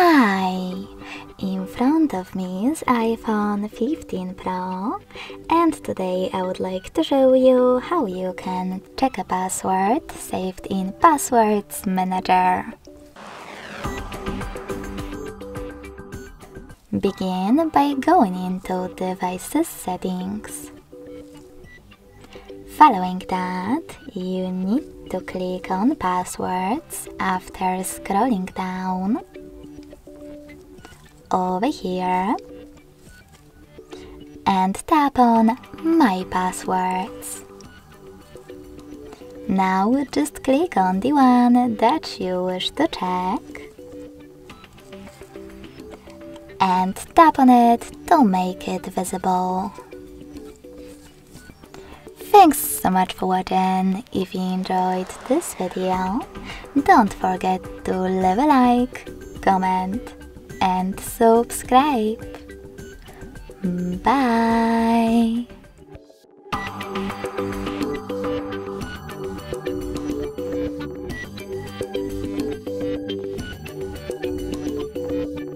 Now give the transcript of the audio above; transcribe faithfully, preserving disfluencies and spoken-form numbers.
Hi! In front of me is iPhone fifteen Pro, and today I would like to show you how you can check a password saved in Passwords Manager. Begin by going into Devices settings. Following that, you need to click on Passwords after scrolling down. Over here, and tap on My Passwords. Now just click on the one that you wish to check and tap on it to make it visible. Thanks so much for watching. If you enjoyed this video, don't forget to leave a like, comment and subscribe. Bye.